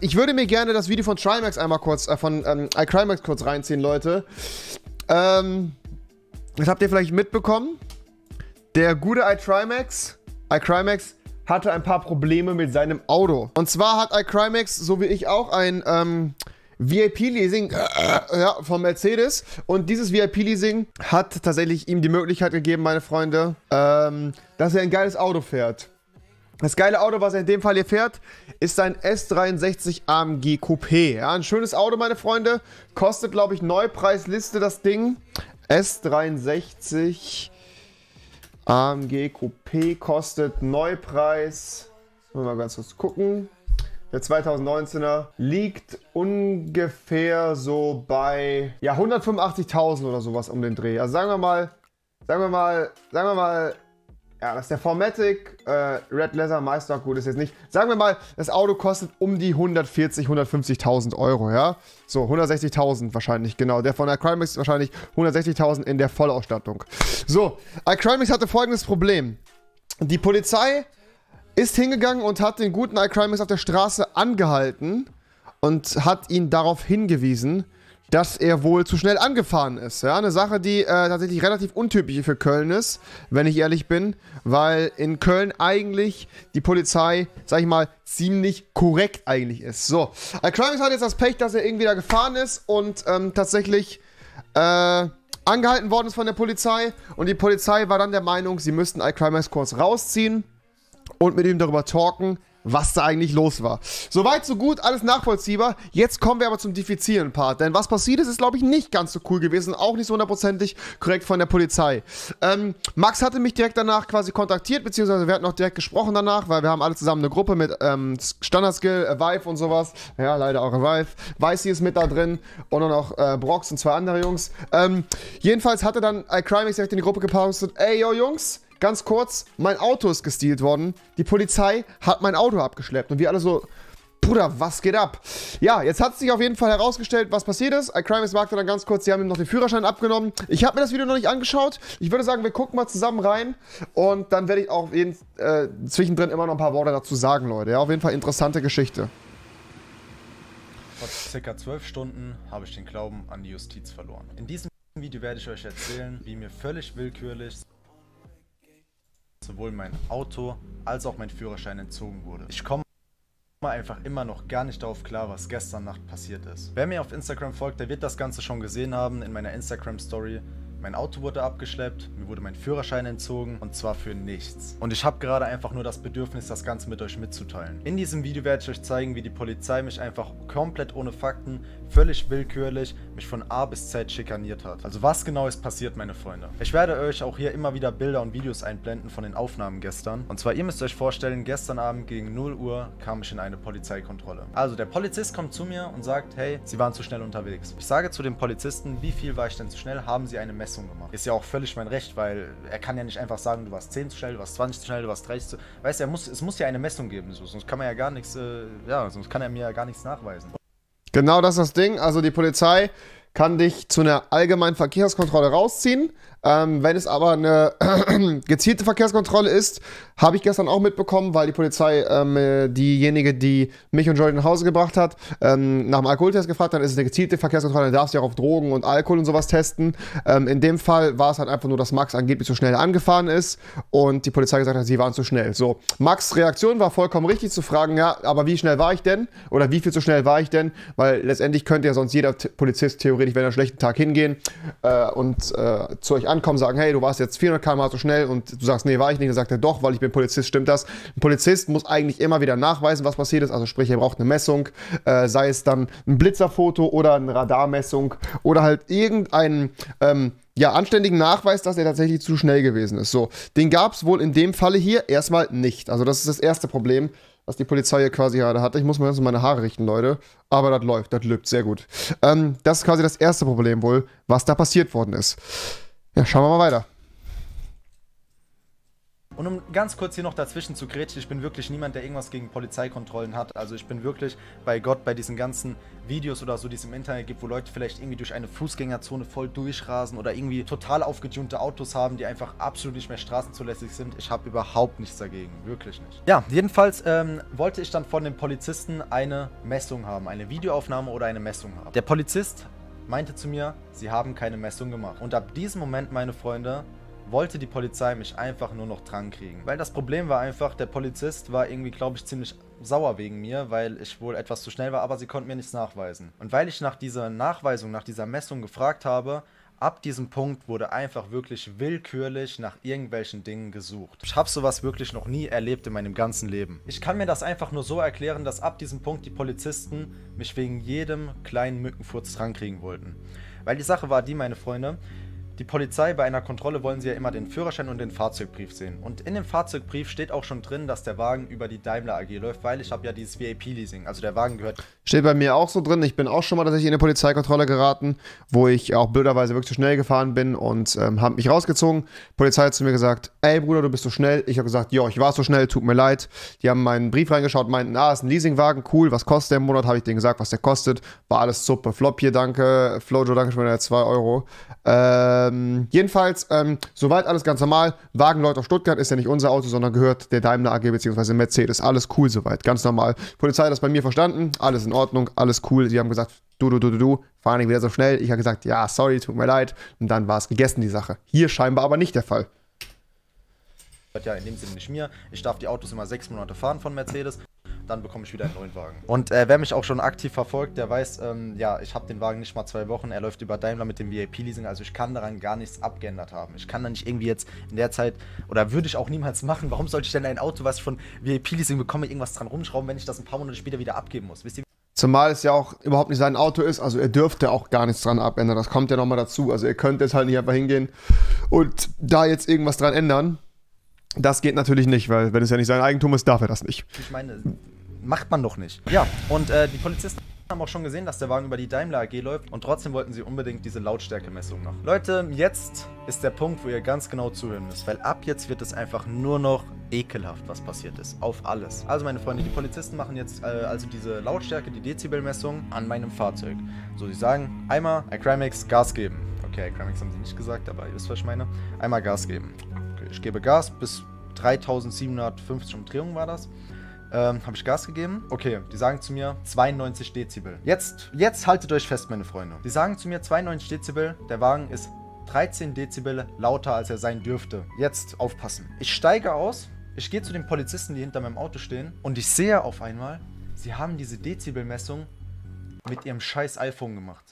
Ich würde mir gerne das Video von iCrimax einmal kurz, von iCrimax kurz reinziehen, Leute. Das habt ihr vielleicht mitbekommen. Der gute iCrimax hatte ein paar Probleme mit seinem Auto. Und zwar hat iCrimax, so wie ich auch, ein VIP-Leasing von Mercedes. Und dieses VIP-Leasing hat tatsächlich ihm die Möglichkeit gegeben, meine Freunde, dass er ein geiles Auto fährt. Das geile Auto, was er in dem Fall hier fährt, ist ein S63 AMG Coupé. Ja, ein schönes Auto, meine Freunde. Kostet, glaube ich, Neupreisliste das Ding. S63 AMG Coupé kostet Neupreis. Wollen wir mal ganz kurz gucken. Der 2019er liegt ungefähr so bei, ja, 185.000 oder sowas um den Dreh. Also sagen wir mal... Ja, das ist der 4Matic, Red Leather, Meisterstock, gut ist jetzt nicht. Sagen wir mal, das Auto kostet um die 140.000, 150.000 Euro, ja? So, 160.000 wahrscheinlich, genau. Der von iCrimax wahrscheinlich 160.000 in der Vollausstattung. So, iCrimax hatte folgendes Problem. Die Polizei ist hingegangen und hat den guten iCrimax auf der Straße angehalten und hat ihn darauf hingewiesen, dass er wohl zu schnell angefahren ist. Ja, eine Sache, die tatsächlich relativ untypisch für Köln ist, wenn ich ehrlich bin, weil in Köln eigentlich die Polizei, sag ich mal, ziemlich korrekt eigentlich ist. So, iCrimax hat jetzt das Pech, dass er irgendwie da gefahren ist und tatsächlich angehalten worden ist von der Polizei. Und die Polizei war dann der Meinung, sie müssten iCrimax kurz rausziehen und mit ihm darüber talken, was da eigentlich los war. Soweit, so gut, alles nachvollziehbar. Jetzt kommen wir aber zum diffizilen Part, denn was passiert ist, ist, glaube ich, nicht ganz so cool gewesen, auch nicht so hundertprozentig korrekt von der Polizei. Max hatte mich direkt danach quasi kontaktiert, beziehungsweise wir hatten auch direkt gesprochen danach, weil wir haben alle zusammen eine Gruppe mit Standardskill, Vive und sowas. Ja, leider auch Vive. Weasy ist mit da drin und dann auch Brox und zwei andere Jungs. Jedenfalls hatte dann iCrimax direkt in die Gruppe gepostet, ey, yo, Jungs, ganz kurz, mein Auto ist gestealt worden. Die Polizei hat mein Auto abgeschleppt. Und wir alle so, Bruder, was geht ab? Ja, jetzt hat sich auf jeden Fall herausgestellt, was passiert ist. iCrimax sagte dann ganz kurz, sie haben ihm noch den Führerschein abgenommen. Ich habe mir das Video noch nicht angeschaut. Ich würde sagen, wir gucken mal zusammen rein. Und dann werde ich auch zwischendrin immer noch ein paar Worte dazu sagen, Leute. Ja, auf jeden Fall interessante Geschichte. Vor circa 12 Stunden habe ich den Glauben an die Justiz verloren. In diesem Video werde ich euch erzählen, wie mir völlig willkürlich sowohl mein Auto als auch mein Führerschein entzogen wurde. Ich komme einfach immer noch gar nicht darauf klar, was gestern Nacht passiert ist. Wer mir auf Instagram folgt, der wird das Ganze schon gesehen haben in meiner Instagram-Story. Mein Auto wurde abgeschleppt, mir wurde mein Führerschein entzogen und zwar für nichts. Und ich habe gerade einfach nur das Bedürfnis, das Ganze mit euch mitzuteilen. In diesem Video werde ich euch zeigen, wie die Polizei mich einfach komplett ohne Fakten, völlig willkürlich, mich von A bis Z schikaniert hat. Also was genau ist passiert, meine Freunde? Ich werde euch auch hier immer wieder Bilder und Videos einblenden von den Aufnahmen gestern. Und zwar, ihr müsst euch vorstellen, gestern Abend gegen 0 Uhr kam ich in eine Polizeikontrolle. Also der Polizist kommt zu mir und sagt, hey, Sie waren zu schnell unterwegs. Ich sage zu dem Polizisten, wie viel war ich denn zu schnell? Haben Sie eine Messung gemacht. Ist ja auch völlig mein Recht, weil er kann ja nicht einfach sagen, du warst 10 zu schnell, du warst 20 zu schnell, du warst 30 zu... Weißt du, es muss ja eine Messung geben, so, sonst kann man ja gar nichts, sonst kann er mir ja gar nichts nachweisen. Genau das ist das Ding, also die Polizei kann dich zu einer allgemeinen Verkehrskontrolle rausziehen. Wenn es aber eine gezielte Verkehrskontrolle ist, habe ich gestern auch mitbekommen, weil die Polizei diejenige, die mich und Jordan nach Hause gebracht hat, nach dem Alkoholtest gefragt hat, ist es eine gezielte Verkehrskontrolle, dann darfst du ja auch auf Drogen und Alkohol und sowas testen. In dem Fall war es halt einfach nur, dass Max angeblich zu schnell angefahren ist und die Polizei gesagt hat, sie waren zu schnell. So, Max' Reaktion war vollkommen richtig zu fragen, ja, aber wie schnell war ich denn? Oder wie viel zu schnell war ich denn? Weil letztendlich könnte ja sonst jeder Polizist theoretisch, wenn er einen schlechten Tag hingehen und zu euch ankommen, sagen, hey, du warst jetzt 400 km/h zu schnell und du sagst, nee, war ich nicht. Dann sagt er, doch, weil ich bin Polizist, stimmt das. Ein Polizist muss eigentlich immer wieder nachweisen, was passiert ist. Also sprich, er braucht eine Messung, sei es dann ein Blitzerfoto oder eine Radarmessung oder halt irgendeinen anständigen Nachweis, dass er tatsächlich zu schnell gewesen ist. So, den gab es wohl in dem Falle hier erstmal nicht. Also das ist das erste Problem, was die Polizei hier quasi gerade hatte. Ich muss mal meine Haare richten, Leute. Aber das läuft, das lübt, sehr gut. Das ist quasi das erste Problem wohl, was da passiert worden ist. Ja, schauen wir mal weiter. Und um ganz kurz hier noch dazwischen zu grätschen, ich bin wirklich niemand, der irgendwas gegen Polizeikontrollen hat. Also ich bin wirklich bei Gott bei diesen ganzen Videos oder so, die es im Internet gibt, wo Leute vielleicht irgendwie durch eine Fußgängerzone voll durchrasen oder irgendwie total aufgetunte Autos haben, die einfach absolut nicht mehr straßenzulässig sind. Ich habe überhaupt nichts dagegen, wirklich nicht. Ja, jedenfalls wollte ich dann von dem Polizisten eine Messung haben, eine Videoaufnahme oder eine Messung haben. Der Polizist meinte zu mir, sie haben keine Messung gemacht. Und ab diesem Moment, meine Freunde, wollte die Polizei mich einfach nur noch dran kriegen. Weil das Problem war einfach, der Polizist war irgendwie, glaube ich, ziemlich sauer wegen mir, weil ich wohl etwas zu schnell war, aber sie konnten mir nichts nachweisen. Und weil ich nach dieser Nachweisung, nach dieser Messung gefragt habe, ab diesem Punkt wurde einfach wirklich willkürlich nach irgendwelchen Dingen gesucht. Ich habe sowas wirklich noch nie erlebt in meinem ganzen Leben. Ich kann mir das einfach nur so erklären, dass ab diesem Punkt die Polizisten mich wegen jedem kleinen Mückenfurz drankriegen wollten. Weil die Sache war die, meine Freunde, die Polizei, bei einer Kontrolle wollen sie ja immer den Führerschein und den Fahrzeugbrief sehen. Und in dem Fahrzeugbrief steht auch schon drin, dass der Wagen über die Daimler AG läuft, weil ich habe ja dieses VIP-Leasing, also der Wagen gehört... Steht bei mir auch so drin, ich bin auch schon mal tatsächlich in eine Polizeikontrolle geraten, wo ich auch blöderweise wirklich zu schnell gefahren bin und habe mich rausgezogen. Die Polizei hat zu mir gesagt, ey Bruder, du bist so schnell. Ich habe gesagt, jo, ich war so schnell, tut mir leid. Die haben meinen Brief reingeschaut, meinten, ah, ist ein Leasingwagen, cool, was kostet der im Monat? Habe ich denen gesagt, was der kostet. War alles super, Flop hier, danke, Flojo, danke schon wieder 2 Euro. Jedenfalls, soweit alles ganz normal. Wagenleute aus Stuttgart ist ja nicht unser Auto, sondern gehört der Daimler AG bzw. Mercedes. Alles cool soweit, ganz normal. Polizei hat das bei mir verstanden, alles in Ordnung, alles cool. Sie haben gesagt, du, fahr nicht wieder so schnell. Ich habe gesagt, ja, sorry, tut mir leid. Und dann war es gegessen, die Sache. Hier scheinbar aber nicht der Fall. Ja, in dem Sinne nicht mir. Ich darf die Autos immer 6 Monate fahren von Mercedes. Dann bekomme ich wieder einen neuen Wagen. Und wer mich auch schon aktiv verfolgt, der weiß, ja, ich habe den Wagen nicht mal 2 Wochen. Er läuft über Daimler mit dem VIP-Leasing, also ich kann daran gar nichts abgeändert haben. Ich kann da nicht irgendwie jetzt in der Zeit, oder würde ich auch niemals machen, warum sollte ich denn ein Auto, was ich von VIP-Leasing bekomme, irgendwas dran rumschrauben, wenn ich das ein paar Monate später wieder abgeben muss? Wisst ihr? Zumal es ja auch überhaupt nicht sein Auto ist, also er dürfte auch gar nichts dran abändern. Das kommt ja nochmal dazu, also ihr könnt jetzt halt nicht einfach hingehen und da jetzt irgendwas dran ändern. Das geht natürlich nicht, weil wenn es ja nicht sein Eigentum ist, darf er das nicht. Ich meine, macht man doch nicht. Ja, und die Polizisten haben auch schon gesehen, dass der Wagen über die Daimler AG läuft und trotzdem wollten sie unbedingt diese Lautstärkemessung machen. Leute, jetzt ist der Punkt, wo ihr ganz genau zuhören müsst, weil ab jetzt wird es einfach nur noch ekelhaft, was passiert ist, auf alles. Also meine Freunde, die Polizisten machen jetzt also diese Lautstärke, die Dezibelmessung an meinem Fahrzeug. So, sie sagen, einmal iCrimax Gas geben. Okay, iCrimax haben sie nicht gesagt, aber ihr wisst, was ich meine. Einmal Gas geben. Ich gebe Gas, bis 3750 Umdrehungen war das. Habe ich Gas gegeben? Okay, die sagen zu mir 92 Dezibel. Jetzt haltet euch fest, meine Freunde. Die sagen zu mir 92 Dezibel, der Wagen ist 13 Dezibel lauter, als er sein dürfte. Jetzt aufpassen. Ich steige aus, ich gehe zu den Polizisten, die hinter meinem Auto stehen und ich sehe auf einmal, sie haben diese Dezibelmessung mit ihrem scheiß iPhone gemacht.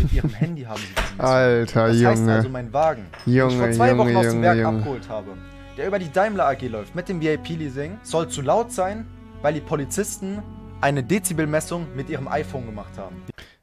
Mit ihrem Handy haben sie das. Alter, das Junge. Das heißt also, mein Wagen, den ich vor 2 Wochen aus dem Werk abgeholt habe, der über die Daimler AG läuft, mit dem VIP-Leasing, soll zu laut sein, weil die Polizisten eine Dezibelmessung mit ihrem iPhone gemacht haben.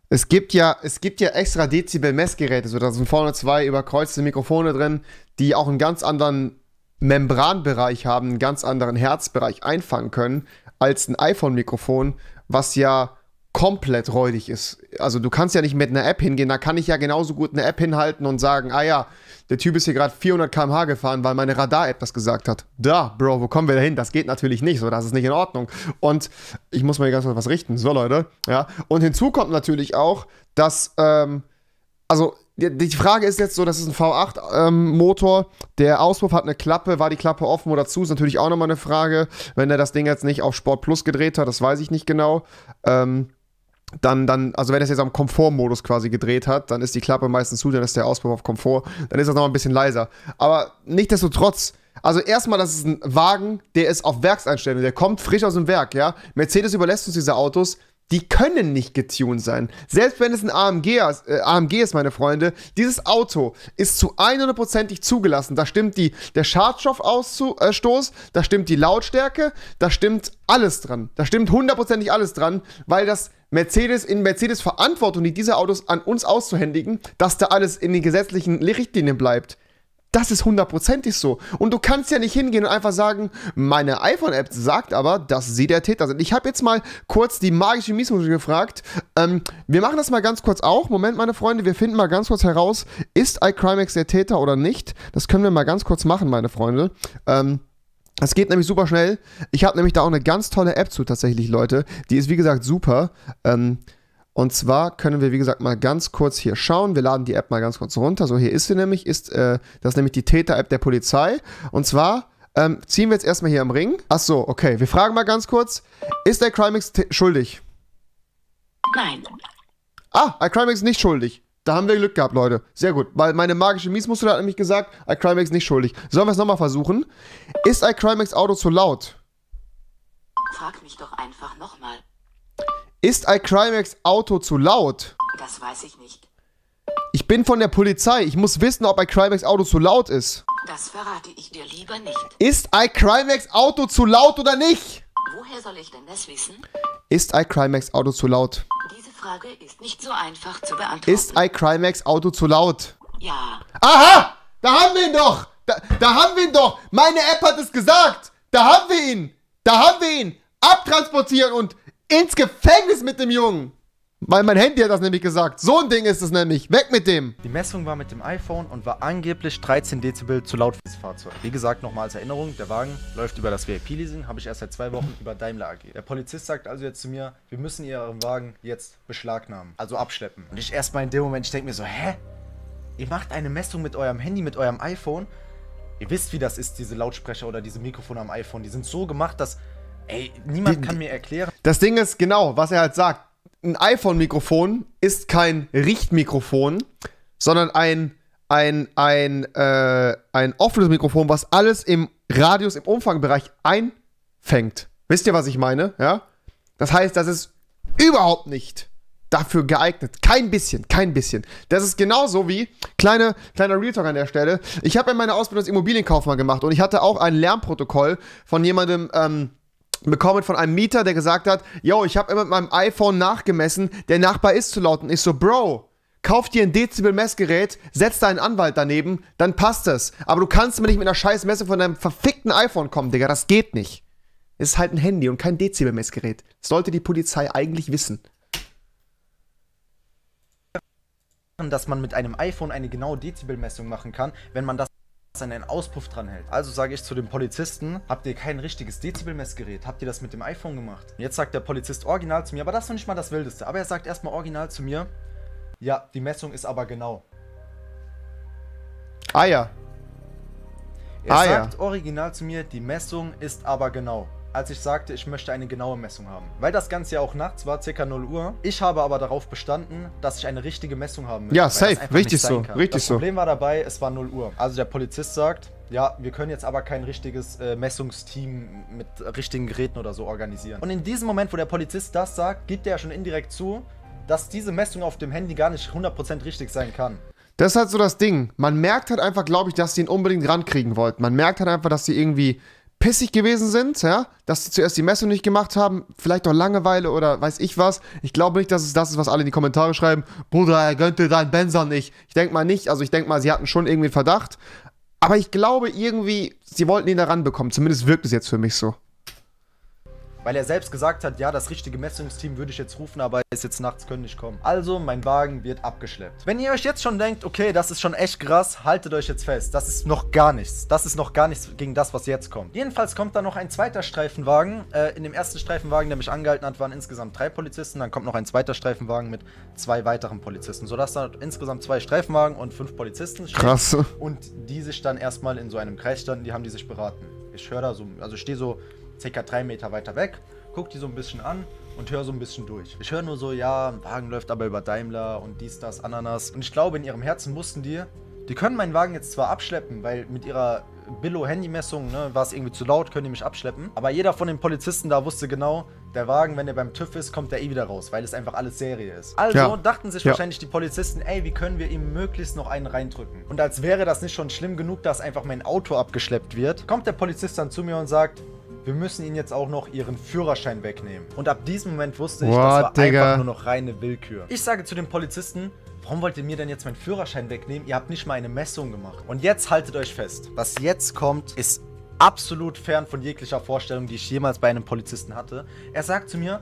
Es gibt ja extra Dezibel-Messgeräte, so da sind vorne 2 überkreuzte Mikrofone drin, die auch einen ganz anderen Membranbereich haben, einen ganz anderen Herzbereich einfangen können, als ein iPhone-Mikrofon, was ja komplett räudig ist. Also du kannst ja nicht mit einer App hingehen, da kann ich ja genauso gut eine App hinhalten und sagen, ah ja, der Typ ist hier gerade 400 km/h gefahren, weil meine Radar-App das gesagt hat. Da, Bro, wo kommen wir da hin? Das geht natürlich nicht, so, das ist nicht in Ordnung. Und ich muss mal hier ganz kurz was richten, so Leute. Ja. Und hinzu kommt natürlich auch, dass, also die Frage ist jetzt so, das ist ein V8-Motor, der Auspuff hat eine Klappe, war die Klappe offen oder zu, ist natürlich auch nochmal eine Frage, wenn er das Ding jetzt nicht auf Sport Plus gedreht hat, das weiß ich nicht genau, Dann, also wenn er es jetzt am Komfortmodus quasi gedreht hat, dann ist die Klappe meistens zu, dann ist der Auspuff auf Komfort, dann ist das nochmal ein bisschen leiser. Aber nichtsdestotrotz, also erstmal, das ist ein Wagen, der ist auf Werkseinstellung, der kommt frisch aus dem Werk, ja. Mercedes überlässt uns diese Autos, die können nicht getuned sein. Selbst wenn es ein AMG ist, meine Freunde, dieses Auto ist zu 100% zugelassen. Da stimmt der Schadstoffausstoß, da stimmt die Lautstärke, da stimmt alles dran. Da stimmt 100% alles dran, weil das Mercedes Verantwortung, die diese Autos an uns auszuhändigen, dass da alles in den gesetzlichen Richtlinien bleibt. Das ist 100% so. Und du kannst ja nicht hingehen und einfach sagen, meine iPhone-App sagt aber, dass sie der Täter sind. Ich habe jetzt mal kurz die magische Miesmuschel gefragt. Wir machen das mal ganz kurz auch. Moment, meine Freunde, wir finden mal ganz kurz heraus, ist iCrimax der Täter oder nicht? Das können wir mal ganz kurz machen, meine Freunde. Es geht nämlich super schnell. Ich habe nämlich da auch eine ganz tolle App zu tatsächlich, Leute. Die ist, wie gesagt, super. Und zwar können wir, wie gesagt, mal ganz kurz hier schauen. Wir laden die App mal ganz kurz runter. So, hier ist sie nämlich. Das ist nämlich die Täter-App der Polizei. Und zwar ziehen wir jetzt erstmal hier am Ring. Achso, okay. Wir fragen mal ganz kurz. Ist der iCrimax schuldig? Nein. Ah, iCrimax ist nicht schuldig. Da haben wir Glück gehabt, Leute. Sehr gut. Weil meine magische Miesmuster hat nämlich gesagt, iCrimax nicht schuldig. Sollen wir es nochmal versuchen? Ist iCrimax Auto zu laut? Frag mich doch einfach nochmal. Ist iCrimax Auto zu laut? Das weiß ich nicht. Ich bin von der Polizei. Ich muss wissen, ob iCrimax Auto zu laut ist. Das verrate ich dir lieber nicht. Ist iCrimax Auto zu laut oder nicht? Woher soll ich denn das wissen? Ist iCrimax Auto zu laut? Diese Frage ist nicht so einfach zu beantworten. Ist iCrimax Auto zu laut? Ja. Aha! Da haben wir ihn doch! Da haben wir ihn doch! Meine App hat es gesagt! Da haben wir ihn! Da haben wir ihn! Abtransportieren und ins Gefängnis mit dem Jungen! Weil mein Handy hat das nämlich gesagt. So ein Ding ist es nämlich. Weg mit dem. Die Messung war mit dem iPhone und war angeblich 13 Dezibel zu laut für das Fahrzeug. Wie gesagt, nochmal als Erinnerung, der Wagen läuft über das VIP-Leasing, habe ich erst seit 2 Wochen über Daimler AG. Der Polizist sagt also jetzt zu mir, wir müssen Ihren Wagen jetzt beschlagnahmen, also abschleppen. Und ich erstmal in dem Moment, ich denke mir so, hä? Ihr macht eine Messung mit eurem Handy, mit eurem iPhone? Ihr wisst, wie das ist, diese Lautsprecher oder diese Mikrofone am iPhone. Die sind so gemacht, dass, ey, niemand kann mir erklären. Das Ding ist genau, was er halt sagt. Ein iPhone-Mikrofon ist kein Richtmikrofon, sondern ein offenes Mikrofon, was alles im Radius, im Umfangbereich einfängt. Wisst ihr, was ich meine? Ja? Das heißt, das ist überhaupt nicht dafür geeignet. Kein bisschen, kein bisschen. Das ist genauso wie, kleiner Real Talk an der Stelle, ich habe ja meine Ausbildung als Immobilienkaufmann gemacht und ich hatte auch ein Lärmprotokoll von jemandem, bekommen von einem Mieter, der gesagt hat, yo, ich habe immer mit meinem iPhone nachgemessen, der Nachbar ist zu laut. Und ich so, Bro, kauf dir ein Dezibel-Messgerät, setz deinen Anwalt daneben, dann passt das. Aber du kannst mir nicht mit einer scheiß Messung von deinem verfickten iPhone kommen, Digga, das geht nicht. Es ist halt ein Handy und kein Dezibel-Messgerät. Das sollte die Polizei eigentlich wissen. Dass man mit einem iPhone eine genaue Dezibelmessung machen kann, wenn man das an einen Auspuff dran hält. Also sage ich zu dem Polizisten, habt ihr kein richtiges Dezibelmessgerät? Habt ihr das mit dem iPhone gemacht? Und jetzt sagt der Polizist original zu mir, aber das ist noch nicht mal das Wildeste. Aber er sagt erstmal original zu mir, ja, die Messung ist aber genau. Ah ja. Er sagt original zu mir, die Messung ist aber genau. Als ich sagte, ich möchte eine genaue Messung haben. Weil das Ganze ja auch nachts war, ca. 0 Uhr. Ich habe aber darauf bestanden, dass ich eine richtige Messung haben möchte. Ja, safe. Richtig so. Richtig so. Das Problem war dabei, es war 0 Uhr. Also der Polizist sagt, ja, wir können jetzt aber kein richtiges Messungsteam mit richtigen Geräten oder so organisieren. Und in diesem Moment, wo der Polizist das sagt, gibt er ja schon indirekt zu, dass diese Messung auf dem Handy gar nicht 100% richtig sein kann. Das ist halt so das Ding. Man merkt halt einfach, glaube ich, dass die ihn unbedingt rankriegen wollten. Man merkt halt einfach, dass sie irgendwie pissig gewesen sind, ja, dass sie zuerst die Messung nicht gemacht haben, vielleicht auch Langeweile oder weiß ich was. Ich glaube nicht, dass es das ist, was alle in die Kommentare schreiben. Bruder, er gönnte deinen Benzer nicht. Ich denke mal nicht, also ich denke mal, sie hatten schon irgendwie einen Verdacht. Aber ich glaube irgendwie, sie wollten ihn da ranbekommen. Zumindest wirkt es jetzt für mich so. Weil er selbst gesagt hat, ja, das richtige Messungsteam würde ich jetzt rufen, aber es ist jetzt nachts, können nicht kommen. Also, mein Wagen wird abgeschleppt. Wenn ihr euch jetzt schon denkt, okay, das ist schon echt krass, haltet euch jetzt fest. Das ist noch gar nichts. Das ist noch gar nichts gegen das, was jetzt kommt. Jedenfalls kommt dann noch ein zweiter Streifenwagen. In dem ersten Streifenwagen, der mich angehalten hat, waren insgesamt 3 Polizisten. Dann kommt noch ein zweiter Streifenwagen mit 2 weiteren Polizisten. Sodass dann insgesamt 2 Streifenwagen und 5 Polizisten stehen. Krass. Und die sich dann erstmal in so einem Kreis standen, die haben die sich beraten. Ich höre da so, also ich stehe so ca. 3 Meter weiter weg, guck die so ein bisschen an und höre so ein bisschen durch. Ich höre nur so, ja, ein Wagen läuft aber über Daimler und dies, das, Ananas. Und ich glaube, in ihrem Herzen wussten die können meinen Wagen jetzt zwar abschleppen, weil mit ihrer Billo-Handy-Messung, ne, war es irgendwie zu laut, können die mich abschleppen. Aber jeder von den Polizisten da wusste genau, der Wagen, wenn der beim TÜV ist, kommt der eh wieder raus, weil es einfach alles Serie ist. Also ja, dachten sich wahrscheinlich die Polizisten, ey, wie können wir ihm möglichst noch einen reindrücken? Und als wäre das nicht schon schlimm genug, dass einfach mein Auto abgeschleppt wird, kommt der Polizist dann zu mir und sagt, wir müssen ihnen jetzt auch noch ihren Führerschein wegnehmen. Und ab diesem Moment wusste ich, das war einfach nur noch reine Willkür. Ich sage zu den Polizisten, warum wollt ihr mir denn jetzt meinen Führerschein wegnehmen? Ihr habt nicht mal eine Messung gemacht. Und jetzt haltet euch fest, was jetzt kommt, ist absolut fern von jeglicher Vorstellung, die ich jemals bei einem Polizisten hatte. Er sagt zu mir,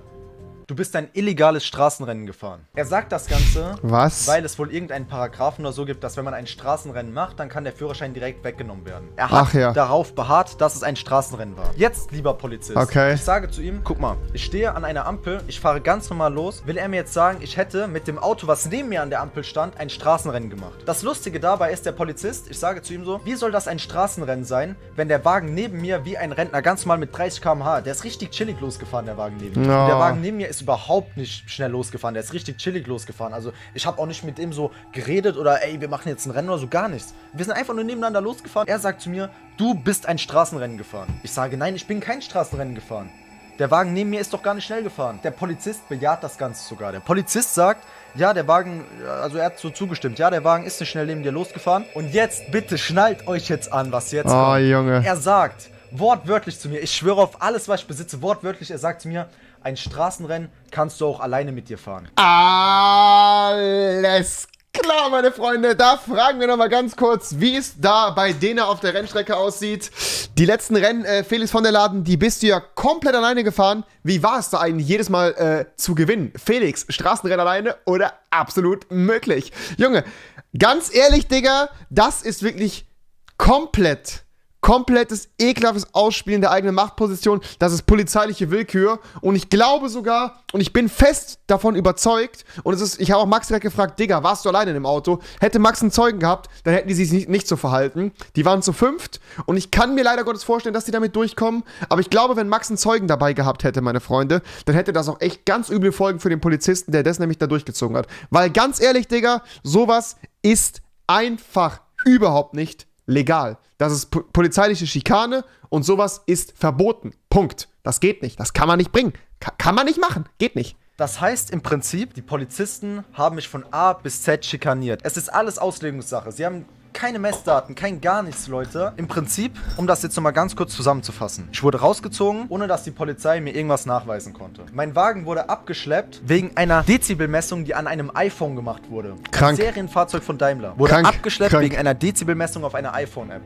du bist ein illegales Straßenrennen gefahren. Er sagt das Ganze, was? Weil es wohl irgendeinen Paragraphen oder so gibt, dass wenn man ein Straßenrennen macht, dann kann der Führerschein direkt weggenommen werden. Er hat darauf beharrt, dass es ein Straßenrennen war. Jetzt, lieber Polizist, ich sage zu ihm, guck mal, ich stehe an einer Ampel, ich fahre ganz normal los. Will er mir jetzt sagen, ich hätte mit dem Auto, was neben mir an der Ampel stand, ein Straßenrennen gemacht? Das Lustige dabei ist, der Polizist, ich sage zu ihm so, wie soll das ein Straßenrennen sein, wenn der Wagen neben mir wie ein Rentner ganz mal mit 30 km/h, der ist richtig chillig losgefahren, der Wagen neben mir. No. Der Wagen neben mir ist überhaupt nicht schnell losgefahren, der ist richtig chillig losgefahren. Also ich habe auch nicht mit ihm so geredet oder ey, wir machen jetzt ein Rennen oder so, gar nichts. Wir sind einfach nur nebeneinander losgefahren. Er sagt zu mir, du bist ein Straßenrennen gefahren. Ich sage, nein, ich bin kein Straßenrennen gefahren. Der Wagen neben mir ist doch gar nicht schnell gefahren. Der Polizist bejaht das Ganze sogar. Der Polizist sagt, ja, der Wagen, also er hat so zugestimmt, ja, der Wagen ist nicht schnell neben dir losgefahren. Und jetzt, bitte, schnallt euch jetzt an, was jetzt kommt. Oh, Junge. Er sagt wortwörtlich zu mir, ich schwöre auf alles, was ich besitze, wortwörtlich, er sagt zu mir, ein Straßenrennen kannst du auch alleine mit dir fahren. Alles klar, meine Freunde, da fragen wir nochmal ganz kurz, wie es da bei denen auf der Rennstrecke aussieht. Die letzten Rennen, Felix von der Laden, die bist du ja komplett alleine gefahren. Wie war es da eigentlich jedes Mal zu gewinnen? Felix, Straßenrennen alleine oder absolut möglich? Junge, ganz ehrlich, Digga, das ist wirklich komplettes ekelhaftes Ausspielen der eigenen Machtposition, das ist polizeiliche Willkür und ich glaube sogar und ich bin fest davon überzeugt und es ist, ich habe auch Max direkt gefragt, Digga, warst du alleine in dem Auto? Hätte Max einen Zeugen gehabt, dann hätten die sich nicht so verhalten. Die waren zu 5 und ich kann mir leider Gottes vorstellen, dass die damit durchkommen, aber ich glaube, wenn Max einen Zeugen dabei gehabt hätte, meine Freunde, dann hätte das auch echt ganz üble Folgen für den Polizisten, der das nämlich da durchgezogen hat. Weil ganz ehrlich, Digga, sowas ist einfach überhaupt nicht legal. Das ist polizeiliche Schikane und sowas ist verboten. Punkt. Das geht nicht. Das kann man nicht bringen. Kann man nicht machen. Geht nicht. Das heißt im Prinzip, die Polizisten haben mich von A bis Z schikaniert. Es ist alles Auslegungssache. Sie haben keine Messdaten, kein gar nichts, Leute. Im Prinzip, um das jetzt nochmal ganz kurz zusammenzufassen. Ich wurde rausgezogen, ohne dass die Polizei mir irgendwas nachweisen konnte. Mein Wagen wurde abgeschleppt wegen einer Dezibelmessung, die an einem iPhone gemacht wurde. Krank. Ein Serienfahrzeug von Daimler. Wurde abgeschleppt wegen einer Dezibelmessung auf einer iPhone-App.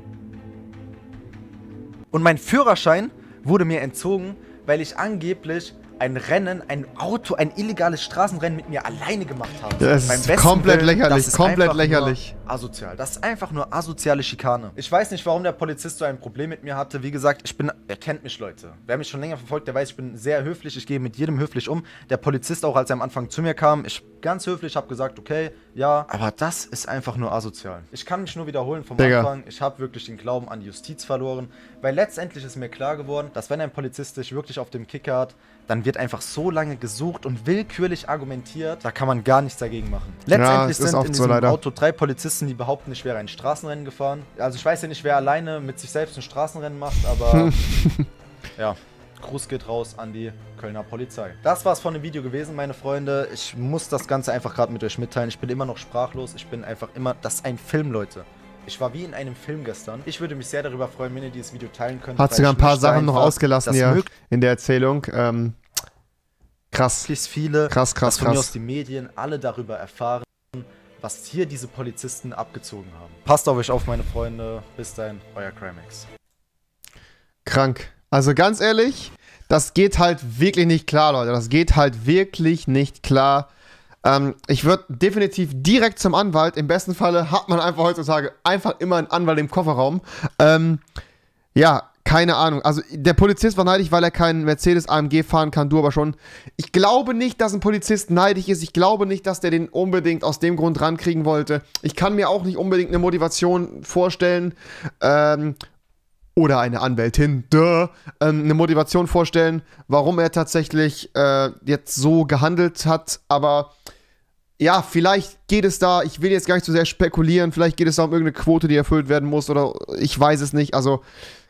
Und mein Führerschein wurde mir entzogen, weil ich angeblich ein Rennen, ein Auto, ein illegales Straßenrennen mit mir alleine gemacht haben. Das ist komplett lächerlich, komplett lächerlich. Asozial. Das ist einfach nur asoziale Schikane. Ich weiß nicht, warum der Polizist so ein Problem mit mir hatte. Wie gesagt, er kennt mich, Leute. Wer mich schon länger verfolgt, der weiß, ich bin sehr höflich. Ich gehe mit jedem höflich um. Der Polizist auch, als er am Anfang zu mir kam, ich ganz höflich habe gesagt, okay, ja. Aber das ist einfach nur asozial. Ich kann mich nur wiederholen vom Anfang. Ich habe wirklich den Glauben an die Justiz verloren, weil letztendlich ist mir klar geworden, dass wenn ein Polizist dich wirklich auf dem Kicker hat, dann wird einfach so lange gesucht und willkürlich argumentiert, da kann man gar nichts dagegen machen. Letztendlich sind in diesem Auto 3 Polizisten, die behaupten, ich wäre ein Straßenrennen gefahren. Also ich weiß ja nicht, wer alleine mit sich selbst ein Straßenrennen macht, aber ja, Gruß geht raus an die Kölner Polizei. Das war's von dem Video gewesen, meine Freunde. Ich muss das Ganze einfach gerade mit euch mitteilen. Ich bin immer noch sprachlos, ich bin einfach immer, das ist ein Film, Leute. Ich war wie in einem Film gestern. Ich würde mich sehr darüber freuen, wenn ihr dieses Video teilen könnt. Hat sogar ein paar Sachen noch ausgelassen hier in der Erzählung. Krass. Krass. Dass von mir aus die Medien alle darüber erfahren, was hier diese Polizisten abgezogen haben. Passt auf euch auf, meine Freunde. Bis dahin, euer iCrimax. Krank. Also ganz ehrlich, das geht halt wirklich nicht klar, Leute. Das geht halt wirklich nicht klar. Ich würde definitiv direkt zum Anwalt, im besten Falle hat man einfach heutzutage einfach immer einen Anwalt im Kofferraum. Ja, keine Ahnung. Also der Polizist war neidisch, weil er keinen Mercedes AMG fahren kann, du aber schon. Ich glaube nicht, dass ein Polizist neidisch ist. Ich glaube nicht, dass der den unbedingt aus dem Grund rankriegen wollte. Ich kann mir auch nicht unbedingt eine Motivation vorstellen, oder eine Anwältin, eine Motivation vorstellen, warum er tatsächlich jetzt so gehandelt hat. Aber ja, vielleicht geht es da, ich will jetzt gar nicht so sehr spekulieren, vielleicht geht es da um irgendeine Quote, die erfüllt werden muss oder ich weiß es nicht. Also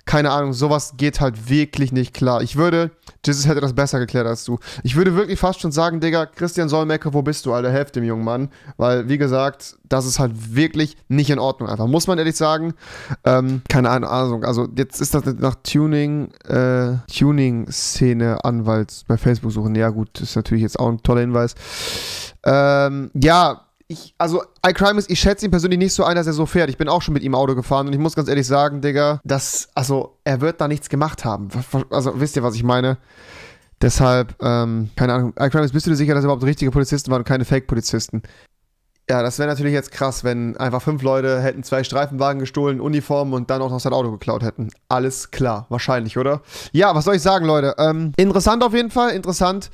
keine Ahnung, sowas geht halt wirklich nicht klar. Ich würde, Jesus hätte das besser geklärt als du. Ich würde wirklich fast schon sagen, Digga, Christian Sollmecke, wo bist du, Alter? Helf dem jungen Mann. Weil, wie gesagt, das ist halt wirklich nicht in Ordnung. Einfach, muss man ehrlich sagen. Keine Ahnung, also jetzt ist das nach Tuning-Szene Anwalt bei Facebook suchen. Ja gut, ist natürlich jetzt auch ein toller Hinweis. Ja, also iCrimax, ich schätze ihn persönlich nicht so ein, dass er so fährt. Ich bin auch schon mit ihm Auto gefahren und ich muss ganz ehrlich sagen, Digga, also er wird da nichts gemacht haben. Also wisst ihr, was ich meine? Deshalb, keine Ahnung. iCrimax, bist du dir sicher, dass überhaupt richtige Polizisten waren und keine Fake-Polizisten? Ja, das wäre natürlich jetzt krass, wenn einfach 5 Leute hätten 2 Streifenwagen gestohlen, Uniformen und dann auch noch sein Auto geklaut hätten. Alles klar, wahrscheinlich, oder? Ja, was soll ich sagen, Leute? Interessant auf jeden Fall, interessant.